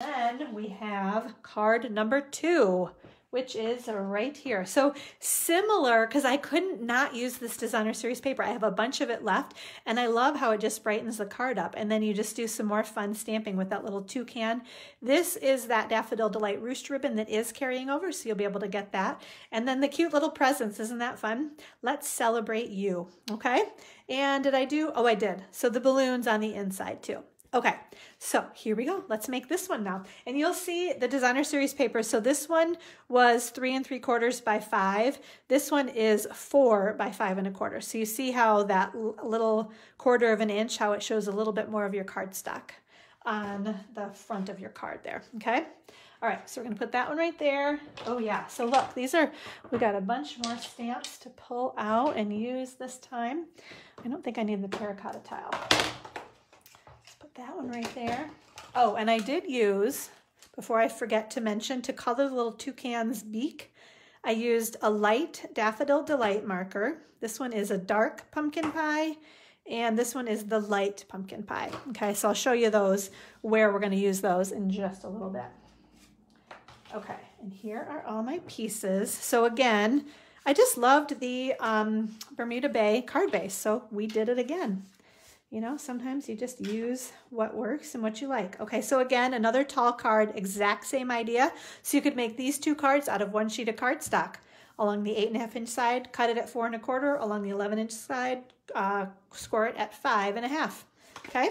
Then we have card number 2, which is right here. So similar, because I couldn't not use this designer series paper. I have a bunch of it left, and I love how it just brightens the card up, and then you just do some more fun stamping with that little toucan. This is that Daffodil Delight Roost ribbon that is carrying over, so you'll be able to get that. And then the cute little presents, isn't that fun? Let's celebrate you, okay? And did I do, oh, I did. So the balloons on the inside too. Okay, so here we go. Let's make this one now. And you'll see the designer series paper. So this one was 3 3/4 by 5. This one is 4 by 5 1/4. So you see how that little 1/4 of an inch, how it shows a little bit more of your cardstock on the front of your card there, okay? All right, so we're gonna put that one right there. Oh yeah, so look, these are, we got a bunch more stamps to pull out and use this time. I don't think I need the terracotta tile. That one right there. Oh, and I did use, before I forget to mention, to color the little toucan's beak, I used a light Daffodil Delight marker. This one is a dark pumpkin pie, and this one is the light pumpkin pie. Okay, so I'll show you those, where we're gonna use those in just a little bit. Okay, and here are all my pieces. So again, I just loved the Bermuda Bay card base, so we did it again. You know, sometimes you just use what works and what you like. Okay, so again, another tall card, exact same idea. So you could make these 2 cards out of 1 sheet of cardstock. Along the 8.5 inch side, cut it at 4 1/4. Along the 11 inch side, score it at 5 1/2. Okay,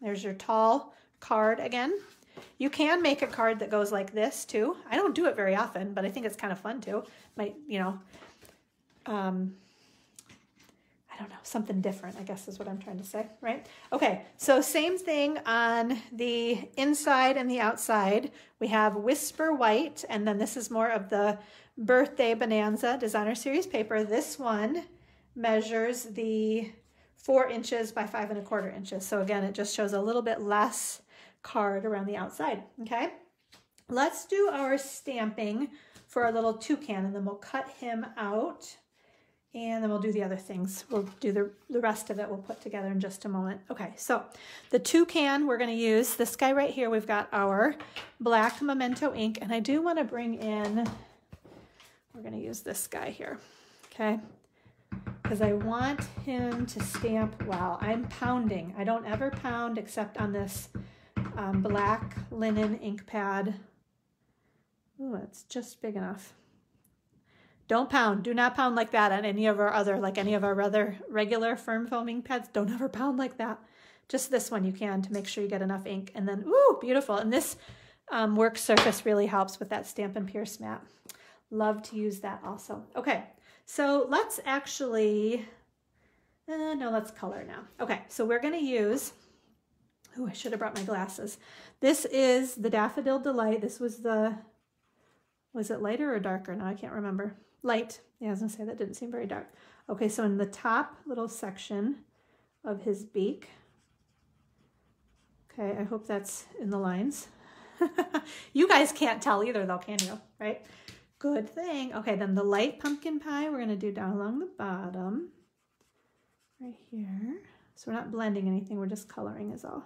there's your tall card again. You can make a card that goes like this too. I don't do it very often, but I think it's kind of fun too. Might, you know, I don't know, something different, I guess is what I'm trying to say, right? Okay, so same thing on the inside and the outside. We have Whisper White, and then this is more of the Birthday Bonanza designer series paper. This one measures the 4 inches by 5 1/4 inches. So again, it just shows a little bit less card around the outside, okay? Let's do our stamping for our little toucan, and then we'll cut him out. And then we'll do the other things. We'll do the rest of it we'll put together in just a moment. Okay, so the toucan, we're gonna use this guy right here. We've got our black memento ink, and I do wanna bring in, we're gonna use this guy here, okay? Because I want him to stamp well. I'm pounding. I don't ever pound except on this black linen ink pad. Ooh, it's just big enough. Don't pound. Do not pound like that on any of our other, like any of our other regular firm foaming pads. Don't ever pound like that. Just this one you can, to make sure you get enough ink. And then, ooh, beautiful. And this work surface really helps with that Stampin' Pierce mat. Love to use that also. Okay, so let's actually, no, let's color now. Okay, so we're going to use, oh, I should have brought my glasses. This is the Daffodil Delight. This was the, was it lighter or darker? No, I can't remember. Light. Yeah, I was gonna say that didn't seem very dark. Okay, so in the top little section of his beak. Okay, I hope that's in the lines. You guys can't tell either though, can you? Right? Good thing. Okay, then the light pumpkin pie we're gonna do down along the bottom. Right here. So we're not blending anything, we're just coloring is all.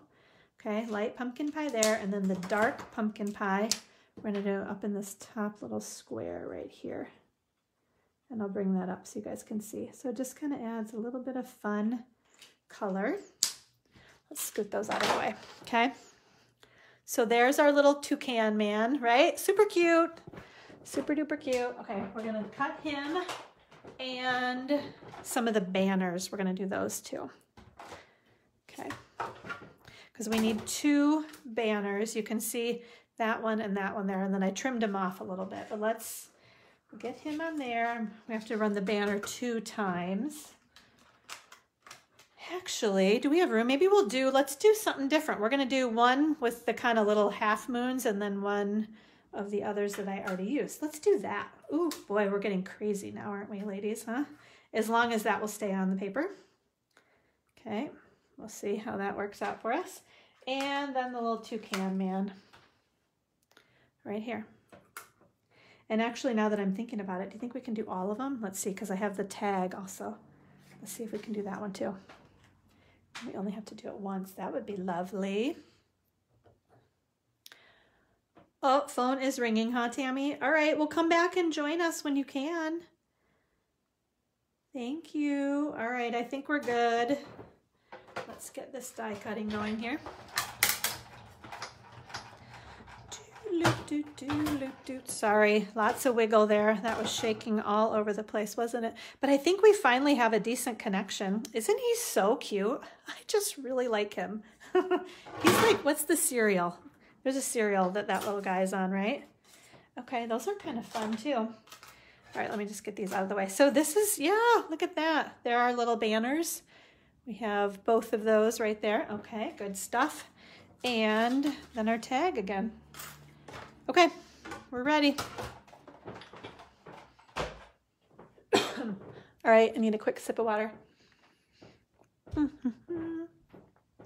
Okay, light pumpkin pie there, and then the dark pumpkin pie we're gonna do up in this top little square right here. And I'll bring that up so you guys can see. So it just kind of adds a little bit of fun color. Let's scoot those out of the way, okay? So there's our little toucan man, right? Super cute, super duper cute. Okay, we're gonna cut him, and some of the banners, we're gonna do those too. Okay, because we need 2 banners. You can see that one and that one there, and then I trimmed him off a little bit, but let's get him on there. We have to run the banner 2 times. Actually, do we have room? Maybe we'll do, let's do something different. We're gonna do one with the kind of little half moons, and then one of the others that I already used. Let's do that. Ooh, boy, we're getting crazy now, aren't we, ladies, huh? As long as that will stay on the paper. Okay, we'll see how that works out for us. And then the little toucan man right here. And actually, now that I'm thinking about it, do you think we can do all of them? Let's see, because I have the tag also. Let's see if we can do that one too. We only have to do it once. That would be lovely. Oh, phone is ringing, huh, Tammy? All right, well, come back and join us when you can. Thank you. All right, I think we're good. Let's get this die cutting going here. Sorry, lots of wiggle there. That was shaking all over the place, wasn't it? But I think we finally have a decent connection. Isn't he so cute? I just really like him. He's like, what's the cereal? There's a cereal that that little guy's on, right? Okay, those are kind of fun too. All right, let me just get these out of the way. So this is, yeah, look at that. There are little banners. We have both of those right there. Okay, good stuff. And then our tag again. Okay, we're ready. All right, I need a quick sip of water. All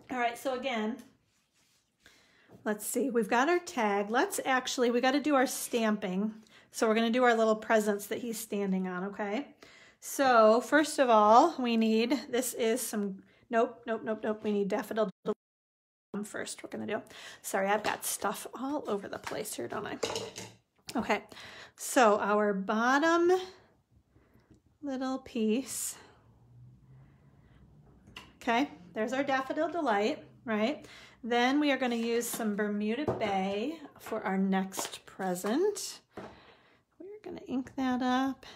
right, so again, let's see, we've got our tag. Let's actually, we got to do our stamping. So we're going to do our little presents that he's standing on, okay? So first of all, we need, this is some, nope, we need Daffodil Delight first. We're gonna do, sorry, I've got stuff all over the place here, don't I? Okay, so our bottom little piece, okay, there's our Daffodil Delight, right? Then we are going to use some Bermuda Bay for our next present. We're going to ink that up.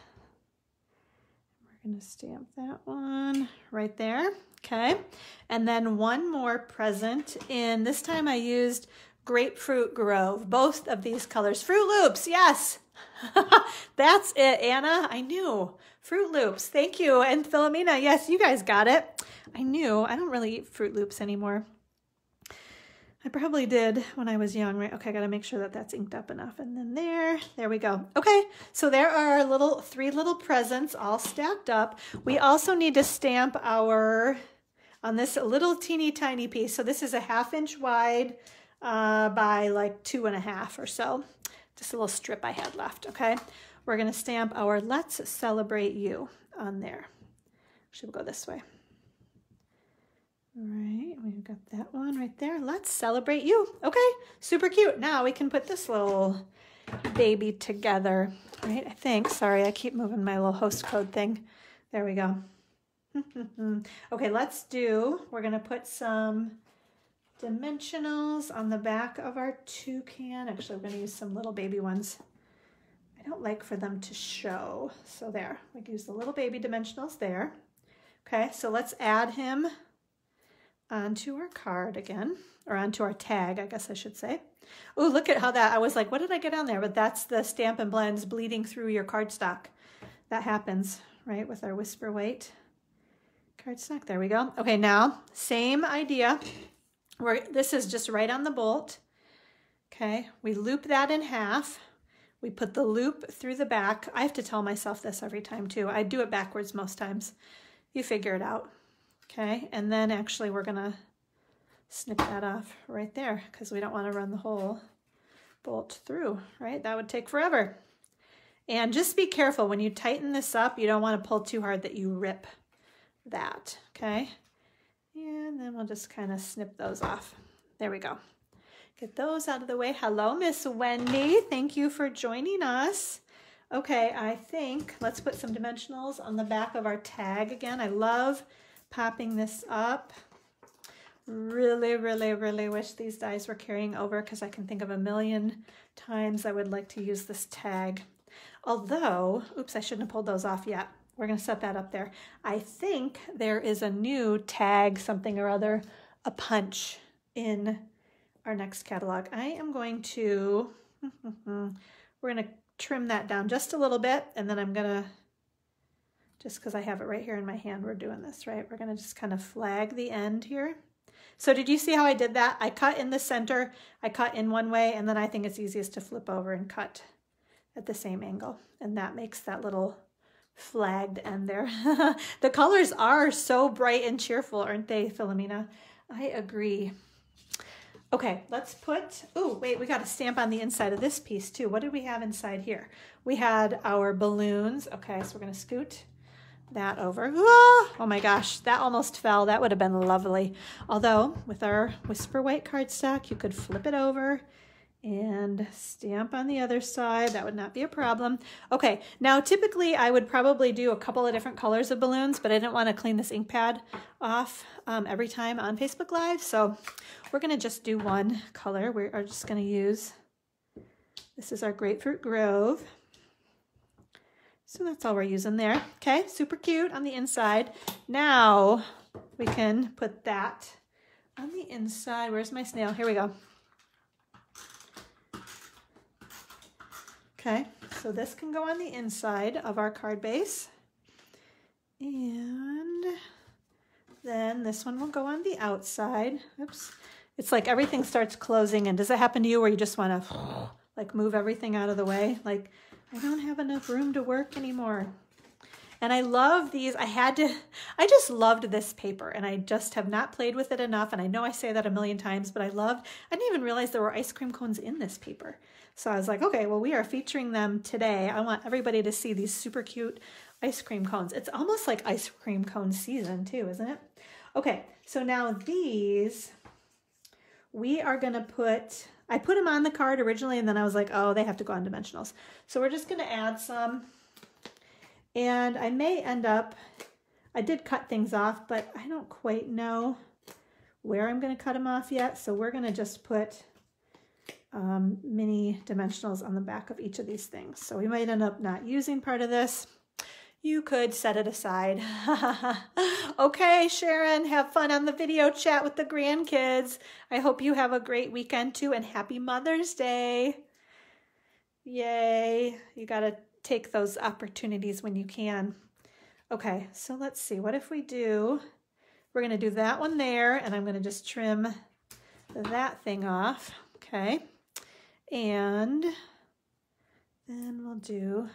We're going to stamp that one right there. Okay, and then one more present, and this time I used Grapefruit Grove, both of these colors. Fruit Loops, yes! That's it, Anna, I knew. Fruit Loops, thank you, and Philomena, yes, you guys got it. I knew, I don't really eat Fruit Loops anymore. I probably did when I was young, right? Okay, I gotta make sure that that's inked up enough, and then there we go. Okay, so there are our little, three little presents all stacked up. We also need to stamp our... on this little teeny tiny piece. So this is a 1/2 inch wide by like 2.5 or so. Just a little strip I had left, okay? We're gonna stamp our Let's Celebrate You on there. Actually, we'll go this way. All right, we've got that one right there. Let's Celebrate You, okay? Super cute. Now we can put this little baby together, right? I think, sorry, I keep moving my little host code thing. There we go. Okay, let's do, we're going to put some dimensionals on the back of our toucan. Actually, we're going to use some little baby ones. I don't like for them to show. So there, we can use the little baby dimensionals there. Okay, so let's add him onto our card again, or onto our tag, I guess I should say. Oh, look at how that, I was like, what did I get on there? But that's the Stampin' Blends bleeding through your cardstock. That happens, right, with our Whisper White cardstock. There we go. Okay, now same idea. This is just right on the bolt. Okay, we loop that in half. We put the loop through the back. I have to tell myself this every time too. I do it backwards most times. You figure it out. Okay, and then actually we're gonna snip that off right there because we don't want to run the whole bolt through, right? That would take forever. And just be careful when you tighten this up, you don't want to pull too hard that you rip that, okay? And then we'll just kind of snip those off. There we go. Get those out of the way. Hello, Miss Wendy. Thank you for joining us. Okay, I think let's put some dimensionals on the back of our tag again. I love popping this up. Really, really, really wish these dies were carrying over because I can think of a million times I would like to use this tag. Although, oops, I shouldn't have pulled those off yet. We're going to set that up there. I think there is a new tag, something or other, a punch in our next catalog. I am going to, we're going to trim that down just a little bit, and then I'm going to, just because I have it right here in my hand, we're doing this, right? We're going to just kind of flag the end here. So did you see how I did that? I cut in the center, I cut in one way, and then I think it's easiest to flip over and cut at the same angle. And that makes that little flagged end there. The colors are so bright and cheerful, aren't they, Philomena? I agree. Okay, let's put, oh, wait, we got a stamp on the inside of this piece too. What did we have inside here? We had our balloons. Okay, so we're gonna scoot that over. Oh my gosh, that almost fell. That would have been lovely. Although with our Whisper White cardstock, you could flip it over and stamp on the other side. That would not be a problem. Okay, now typically I would probably do a couple of different colors of balloons, but I didn't want to clean this ink pad off every time on Facebook Live, so we're going to just do one color. We are just going to use, this is our Grapefruit Grove. So that's all we're using there. Okay, super cute on the inside. Now we can put that on the inside. Where's my snail? Here we go. Okay, so this can go on the inside of our card base. And then this one will go on the outside. Oops. It's like everything starts closing in. Does that happen to you where you just want to like move everything out of the way? Like, I don't have enough room to work anymore. And I love these. I just loved this paper, and I just have not played with it enough. And I know I say that a million times, but I didn't even realize there were ice cream cones in this paper. So I was like, okay, well, we are featuring them today. I want everybody to see these super cute ice cream cones. It's almost like ice cream cone season too, isn't it? Okay, so now these, we are gonna put, I put them on the card originally, and then I was like, oh, they have to go on dimensionals. So we're just gonna add some. And I may end up, I did cut things off, but I don't quite know where I'm gonna cut them off yet. So we're gonna just put mini dimensionals on the back of each of these things. So we might end up not using part of this. You could set it aside. Okay, Sharon, have fun on the video chat with the grandkids. I hope you have a great weekend too, and happy Mother's Day. Yay, you gotta take those opportunities when you can. Okay, so let's see, what if we do, we're gonna do that one there, and I'm gonna just trim that thing off. Okay, and then we'll do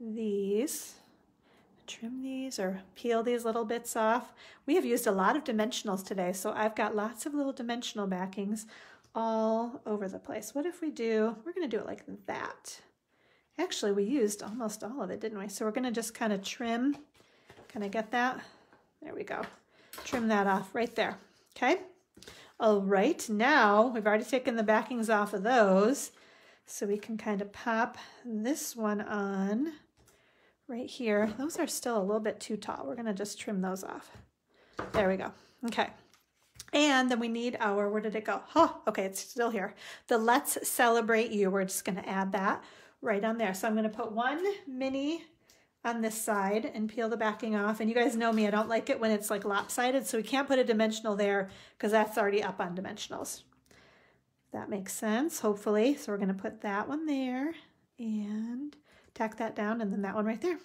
these, trim these or peel these little bits off. We have used a lot of dimensionals today, so I've got lots of little dimensional backings all over the place. What if we do, we're gonna do it like that. Actually, we used almost all of it, didn't we? So we're gonna just kind of trim, can I get that? There we go, trim that off right there, okay? All right, now we've already taken the backings off of those, so we can kind of pop this one on right here. Those are still a little bit too tall. We're gonna just trim those off. There we go, okay. And then we need our, where did it go? Oh, okay, it's still here. The Let's Celebrate You, we're just gonna add that right on there. So I'm gonna put one mini on this side and peel the backing off. And you guys know me, I don't like it when it's like lopsided, so we can't put a dimensional there because that's already up on dimensionals. That makes sense, hopefully. So we're gonna put that one there and tack that down, and then that one right there.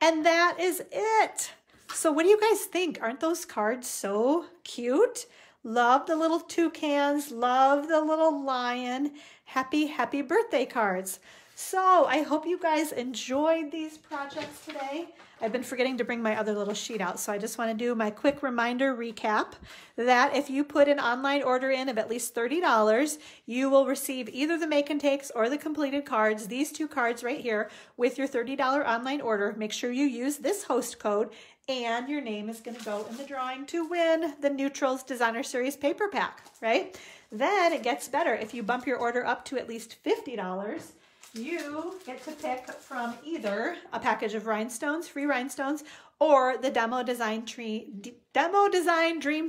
And that is it. So what do you guys think? Aren't those cards so cute? Love the little toucans, love the little lion. Happy, happy birthday cards. So I hope you guys enjoyed these projects today. I've been forgetting to bring my other little sheet out, so I just want to do my quick reminder recap that if you put an online order in of at least $30, you will receive either the make and takes or the completed cards, these two cards right here, with your $30 online order. Make sure you use this host code, and your name is going to go in the drawing to win the Neutrals Designer Series paper pack, right? Then it gets better. If you bump your order up to at least $50, you get to pick from either a package of rhinestones, free rhinestones, or the Demo Design Dream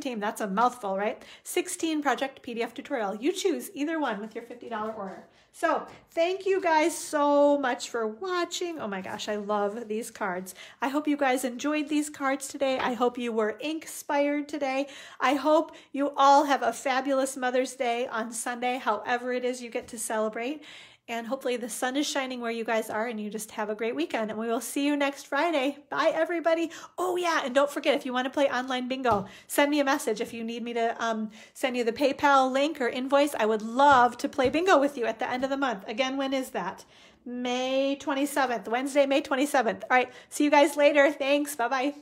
Team. That's a mouthful, right? 16 project PDF tutorial. You choose either one with your $50 order. So thank you guys so much for watching. Oh my gosh, I love these cards. I hope you guys enjoyed these cards today. I hope you were ink-spired today. I hope you all have a fabulous Mother's Day on Sunday, however it is you get to celebrate. And hopefully the sun is shining where you guys are, and you just have a great weekend. And we will see you next Friday. Bye, everybody. Oh, yeah, and don't forget, if you want to play online bingo, send me a message. If you need me to send you the PayPal link or invoice, I would love to play bingo with you at the end of the month. Again, when is that? May 27th, Wednesday, May 27th. All right, see you guys later. Thanks. Bye-bye.